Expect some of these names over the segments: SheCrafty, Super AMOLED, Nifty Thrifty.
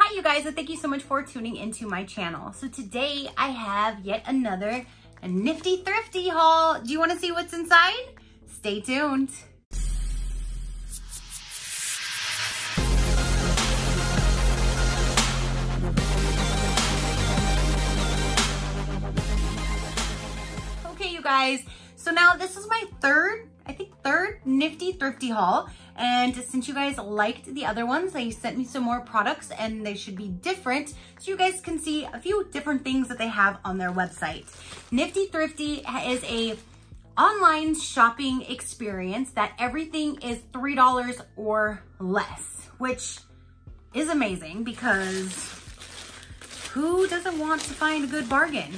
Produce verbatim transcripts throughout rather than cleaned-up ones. Hi you guys, and thank you so much for tuning into my channel. So today I have yet another Nifty Thrifty haul. Do you want to see what's inside? Stay tuned. Okay you guys, so now this is my third, I think third Nifty Thrifty haul. And since you guys liked the other ones, they sent me some more products and they should be different. So you guys can see a few different things that they have on their website. Nifty Thrifty is a online shopping experience that everything is three dollars or less, which is amazing because who doesn't want to find a good bargain?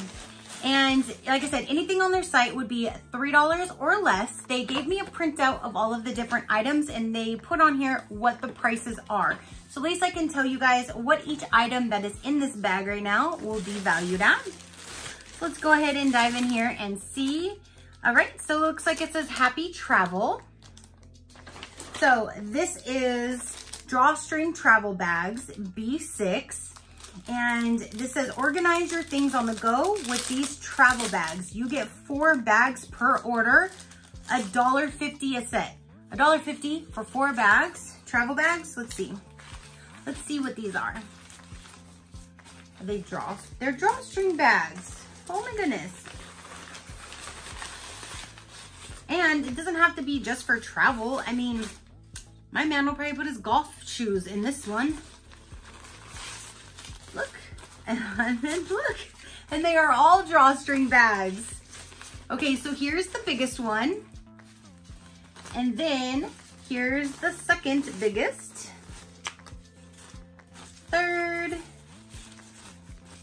And like I said, anything on their site would be three dollars or less. They gave me a printout of all of the different items and they put on here what the prices are. So at least I can tell you guys what each item that is in this bag right now will be valued at. So let's go ahead and dive in here and see. All right, so it looks like it says happy travel. So this is drawstring travel bags, B six. And this says, organize your things on the go with these travel bags. You get four bags per order, a dollar fifty a set. a dollar fifty for four bags, travel bags. Let's see. Let's see what these are. Are they draw? They're drawstring bags. Oh my goodness. And it doesn't have to be just for travel. I mean, my man will probably put his golf shoes in this one. Look, and then look, and they are all drawstring bags. Okay, so here's the biggest one. And then here's the second biggest, third,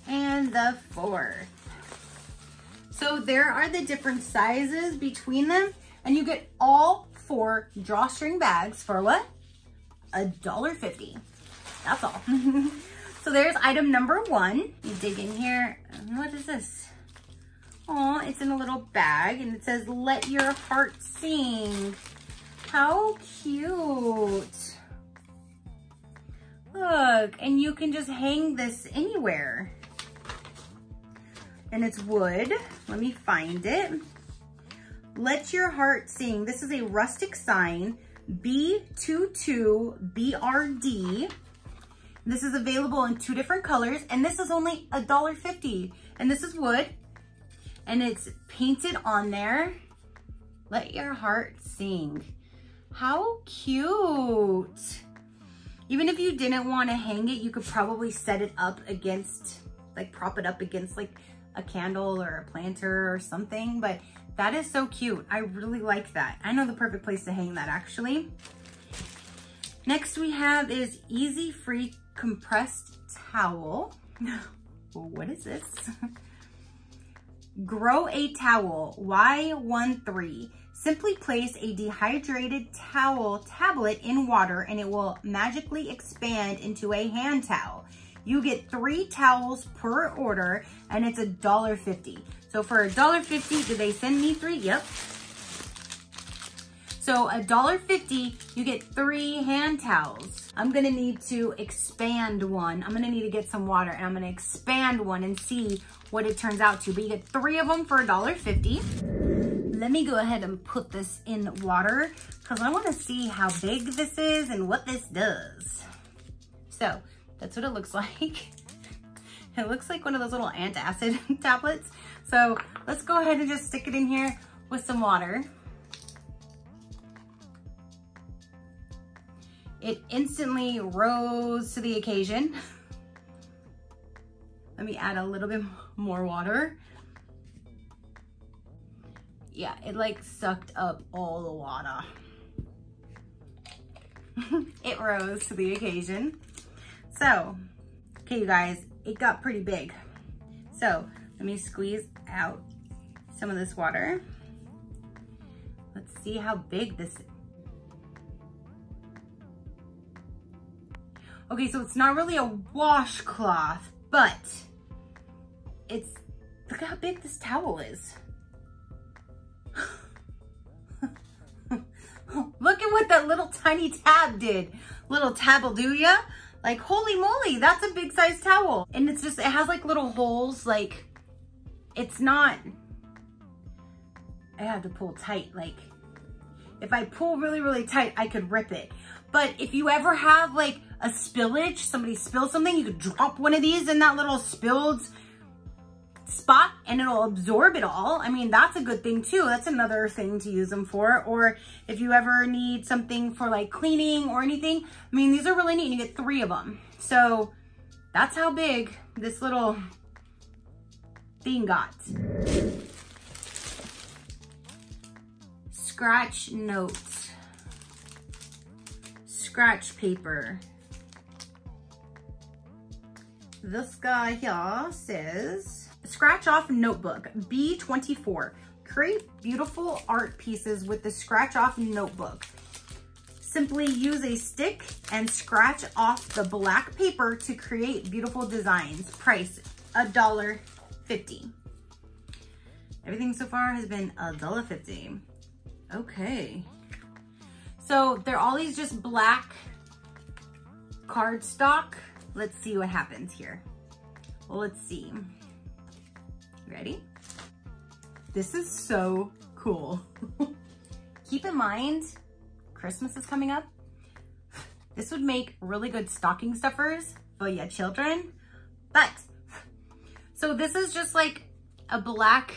and the fourth. So there are the different sizes between them, and you get all four drawstring bags for what? a dollar fifty. That's all. So there's item number one. You dig in here. What is this? Oh, it's in a little bag and it says, let your heart sing. How cute. Look, and you can just hang this anywhere. And it's wood. Let me find it. Let your heart sing. This is a rustic sign, B two two B R D. This is available in two different colors, and this is only a dollar fifty. And this is wood, and it's painted on there. Let your heart sing. How cute. Even if you didn't want to hang it, you could probably set it up against, like prop it up against like a candle or a planter or something, but that is so cute. I really like that. I know the perfect place to hang that actually. Next we have is Easy Free Compressed Towel. What is this? Grow a Towel, Y one three. Simply place a dehydrated towel tablet in water and it will magically expand into a hand towel. You get three towels per order and it's a dollar fifty. So for a dollar fifty, did they send me three? Yep. So a dollar fifty, you get three hand towels. I'm gonna need to expand one. I'm gonna need to get some water and I'm gonna expand one and see what it turns out to. But you get three of them for a dollar fifty. Let me go ahead and put this in water because I wanna see how big this is and what this does. So that's what it looks like. It looks like one of those little antacid tablets. So let's go ahead and just stick it in here with some water. It instantly rose to the occasion. Let me add a little bit more water. Yeah, it like sucked up all the water. It rose to the occasion. So, okay you guys, it got pretty big. So let me squeeze out some of this water. Let's see how big this is. Okay, so it's not really a washcloth, but it's, look how big this towel is. Look at what that little tiny tab did. Little tab will do ya. Like, holy moly, that's a big size towel. And it's just, it has like little holes. Like, it's not, I have to pull tight. Like, if I pull really, really tight, I could rip it. But if you ever have like a spillage, somebody spills something, you could drop one of these in that little spilled spot and it'll absorb it all. I mean, that's a good thing too. That's another thing to use them for. Or if you ever need something for like cleaning or anything, I mean, these are really neat. You get three of them. So that's how big this little thing got. Scratch notes, scratch paper. This guy here says, scratch off notebook, B twenty-four. Create beautiful art pieces with the scratch off notebook. Simply use a stick and scratch off the black paper to create beautiful designs. Price, a dollar fifty. Everything so far has been a dollar fifty. Okay. So they're all these just black cardstock. Let's see what happens here. Well, let's see. Ready? This is so cool. Keep in mind, Christmas is coming up. This would make really good stocking stuffers for your children. But, so this is just like a black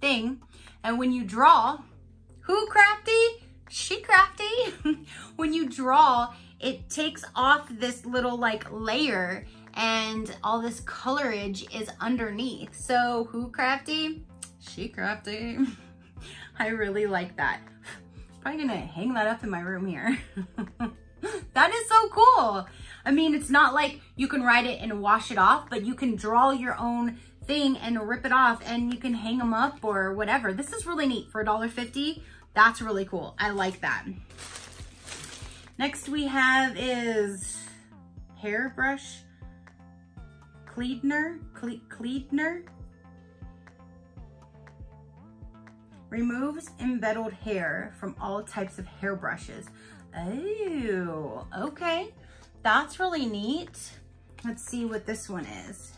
thing. And when you draw, who crafty? She crafty. When you draw, it takes off this little like layer and all this colorage is underneath. So who crafty? She crafty. I really like that. Probably gonna hang that up in my room here. That is so cool. I mean, it's not like you can write it and wash it off, but you can draw your own thing and rip it off and you can hang them up or whatever. This is really neat for a dollar fifty. That's really cool. I like that. Next we have is hairbrush cleaner, cleaner. Removes embattled hair from all types of hairbrushes. Oh, okay. That's really neat. Let's see what this one is.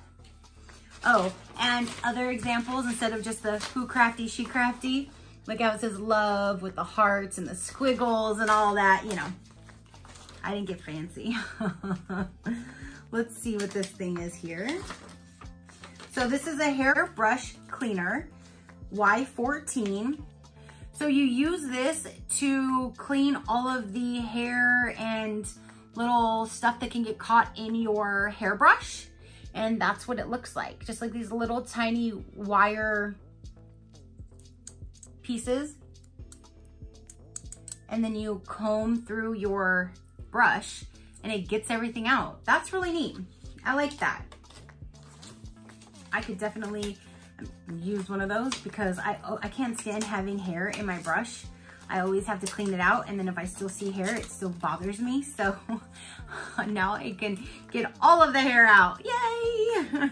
Oh, and other examples instead of just the who crafty, she crafty. Look how it says love with the hearts and the squiggles and all that, you know. I didn't get fancy. Let's see what this thing is here. So this is a hairbrush cleaner, Y fourteen. So you use this to clean all of the hair and little stuff that can get caught in your hairbrush. And that's what it looks like. Just like these little tiny wire pieces. And then you comb through your brush and it gets everything out. That's really neat. I like that. I could definitely use one of those because I, I can't stand having hair in my brush. I always have to clean it out. And then if I still see hair, it still bothers me. So now I can get all of the hair out. Yay.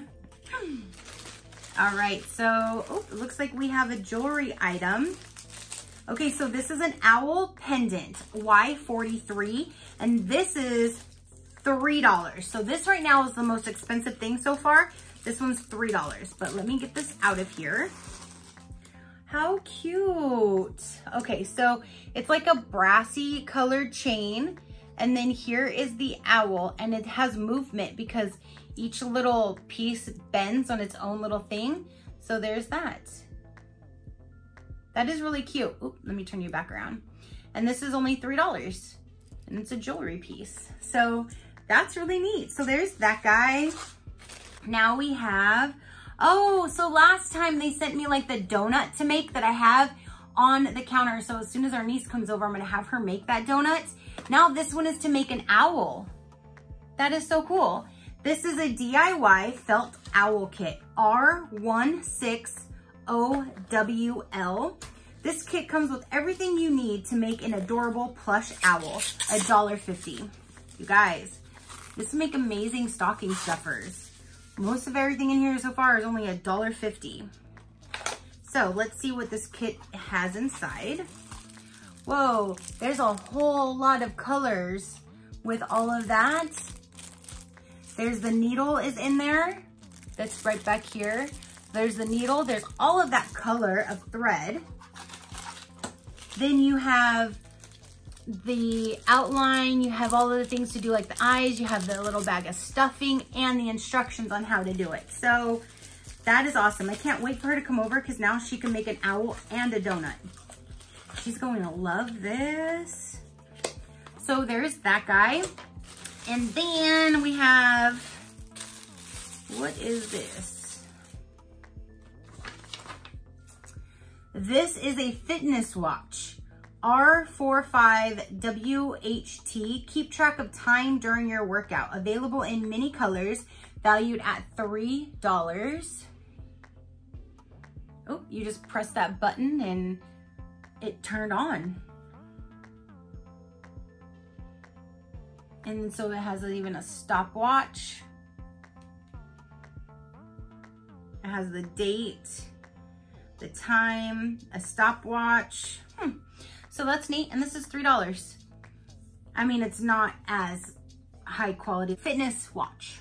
All right. So oh, it looks like we have a jewelry item. Okay, so this is an owl pendant, Y forty-three, and this is three dollars. So this right now is the most expensive thing so far. This one's three dollars, but let me get this out of here. How cute. Okay, so it's like a brassy colored chain, and then here is the owl, and it has movement because each little piece bends on its own little thing. So there's that. That is really cute. Oop, let me turn you back around. And this is only three dollars and it's a jewelry piece. So that's really neat. So there's that guy. Now we have, oh, so last time they sent me like the donut to make that I have on the counter. So as soon as our niece comes over, I'm gonna have her make that donut. Now this one is to make an owl. That is so cool. This is a D I Y felt owl kit, R one six O W L. This kit comes with everything you need to make an adorable plush owl, a dollar fifty. You guys, this will make amazing stocking stuffers. Most of everything in here so far is only a dollar fifty. So let's see what this kit has inside. Whoa, there's a whole lot of colors with all of that. There's the needle is in there. That's right back here. There's the needle. There's all of that color of thread. Then you have the outline. You have all of the things to do, like the eyes. You have the little bag of stuffing and the instructions on how to do it. So that is awesome. I can't wait for her to come over because now she can make an owl and a donut. She's going to love this. So there's that guy. And then we have, what is this? This is a fitness watch. R forty-five W H T. Keep track of time during your workout. Available in many colors. Valued at three dollars. Oh, you just press that button and it turned on. And so it has even a stopwatch. It has the date, the time, a stopwatch. Hmm. So that's neat. And this is three dollars. I mean, it's not as high quality fitness watch.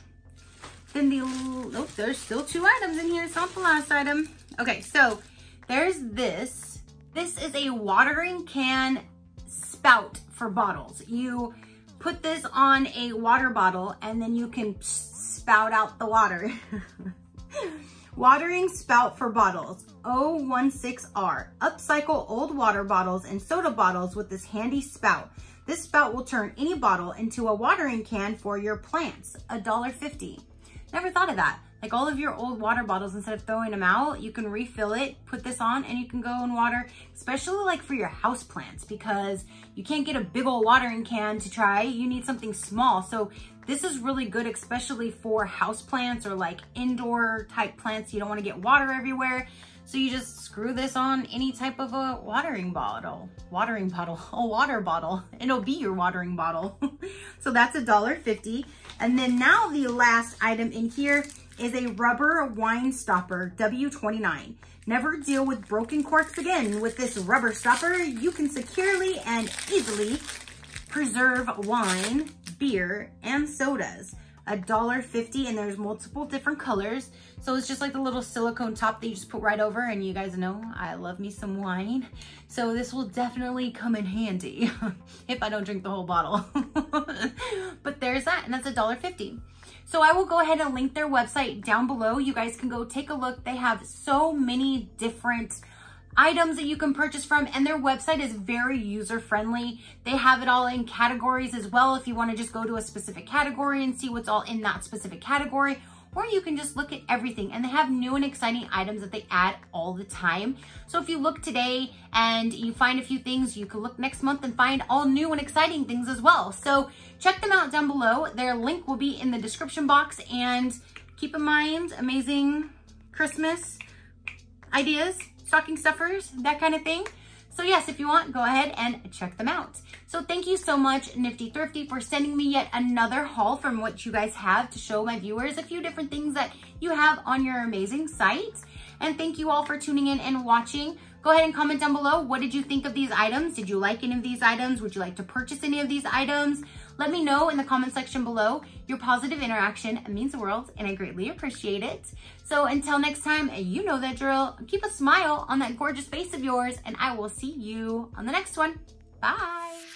Then the, oh, there's still two items in here. It's not the last item. Okay, so there's this. This is a watering can spout for bottles. You put this on a water bottle and then you can spout out the water. Watering spout for bottles, oh one six R. Upcycle old water bottles and soda bottles with this handy spout. This spout will turn any bottle into a watering can for your plants, a dollar fifty. Never thought of that. Like all of your old water bottles, instead of throwing them out, you can refill it, put this on, and you can go and water, especially like for your house plants, because you can't get a big old watering can to try. You need something small. So this is really good, especially for house plants or like indoor type plants. You don't want to get water everywhere. So you just screw this on any type of a watering bottle, watering bottle, a water bottle. It'll be your watering bottle. So that's a dollar fifty. And then now the last item in here is a rubber wine stopper, W twenty-nine. Never deal with broken corks again. With this rubber stopper, you can securely and easily preserve wine, beer, and sodas. a dollar fifty, and there's multiple different colors. So it's just like the little silicone top that you just put right over, and you guys know I love me some wine. So this will definitely come in handy if I don't drink the whole bottle. But there's that, and that's a dollar fifty. So I will go ahead and link their website down below. You guys can go take a look. They have so many different items that you can purchase from, and their website is very user-friendly. They have it all in categories as well if you want to just go to a specific category and see what's all in that specific category, or you can just look at everything. And they have new and exciting items that they add all the time. So if you look today and you find a few things, you can look next month and find all new and exciting things as well. So check them out down below. Their link will be in the description box. And keep in mind, amazing Christmas ideas, stocking stuffers, that kind of thing. So yes, if you want, go ahead and check them out. So thank you so much, Nifty Thrifty, for sending me yet another haul from what you guys have to show my viewers, a few different things that you have on your amazing site. And thank you all for tuning in and watching. Go ahead and comment down below. What did you think of these items? Did you like any of these items? Would you like to purchase any of these items? Let me know in the comment section below. Your positive interaction means the world, and I greatly appreciate it. So until next time, you know that drill. Keep a smile on that gorgeous face of yours, and I will see you on the next one. Bye.